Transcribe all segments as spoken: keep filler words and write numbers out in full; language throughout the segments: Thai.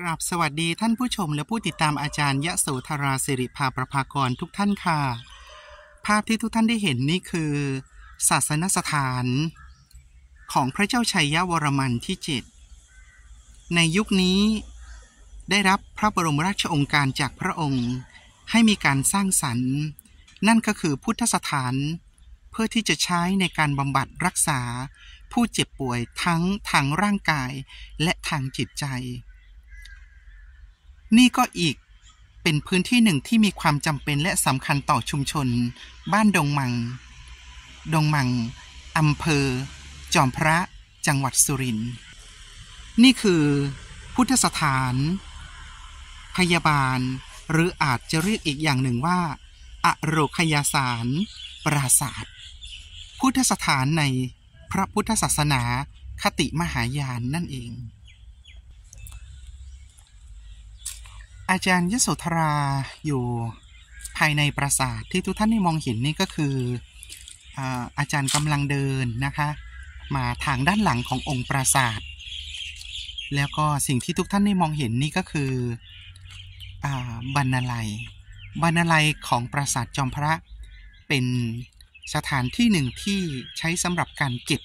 กราบสวัสดีท่านผู้ชมและผู้ติดตามอาจารย์ยโสธราสิริภาประภากรทุกท่านค่ะภาพที่ทุกท่านได้เห็นนี่คือศาสนสถานของพระเจ้าชัยยวรมันที่เจ็ดในยุคนี้ได้รับพระบรมราชโองการจากพระองค์ให้มีการสร้างสรรค์นั่นก็คือพุทธสถานเพื่อที่จะใช้ในการบำบัดรักษาผู้เจ็บป่วยทั้งทางร่างกายและทางจิตใจนี่ก็อีกเป็นพื้นที่หนึ่งที่มีความจำเป็นและสำคัญต่อชุมชนบ้านดงมังดงมังอำเภอจอมพระจังหวัดสุรินทร์นี่คือพุทธสถานพยาบาลหรืออาจจะเรียกอีกอย่างหนึ่งว่าอโรคยาสารปราศาสตร์พุทธสถานในพระพุทธศาสนาคติมหายานนั่นเองอาจารย์ยโสธราอยู่ภายในปราสาทที่ทุกท่านได้มองเห็นนี่ก็คืออาจารย์กำลังเดินนะคะมาทางด้านหลังขององค์ปราสาทแล้วก็สิ่งที่ทุกท่านได้มองเห็นนี่ก็คือบรรณาลัยบรรณาลัยของปราสาทจอมพระเป็นสถานที่หนึ่งที่ใช้สำหรับการเก็บ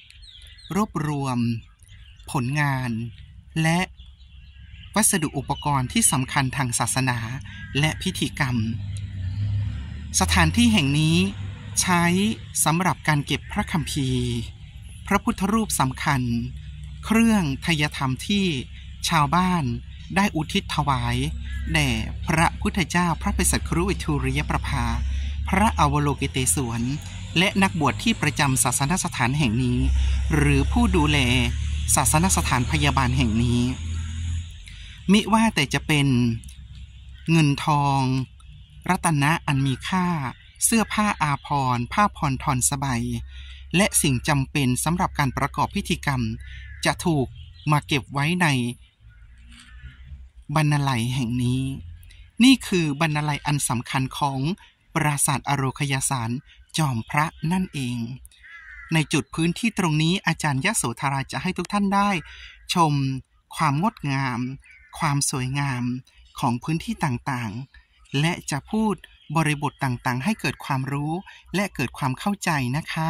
รวบรวมผลงานและวัสดุอุปกรณ์ที่สำคัญทางศาสนาและพิธีกรรมสถานที่แห่งนี้ใช้สำหรับการเก็บพระคัมภีร์พระพุทธรูปสำคัญเครื่องไทยธรรมที่ชาวบ้านได้อุทิศถวายแด่พระพุทธเจ้าพระเภสัชครุอิทุริยประภาพระอวโลกิเตศวรและนักบวชที่ประจำศาสนสถานแห่งนี้หรือผู้ดูแลศาสนสถานพยาบาลแห่งนี้มิว่าแต่จะเป็นเงินทองรัตนะอันมีค่าเสื้อผ้าอาภรณ์ผ้าผ่อนทอนสบายและสิ่งจำเป็นสำหรับการประกอบพิธีกรรมจะถูกมาเก็บไว้ในบรรณาลัยแห่งนี้นี่คือบรรณาลัยอันสำคัญของปราสาทอโรคยาสารจอมพระนั่นเองในจุดพื้นที่ตรงนี้อาจารย์ยโสธราจะให้ทุกท่านได้ชมความงดงามความสวยงามของพื้นที่ต่างๆและจะพูดบริบทต่างๆให้เกิดความรู้และเกิดความเข้าใจนะคะ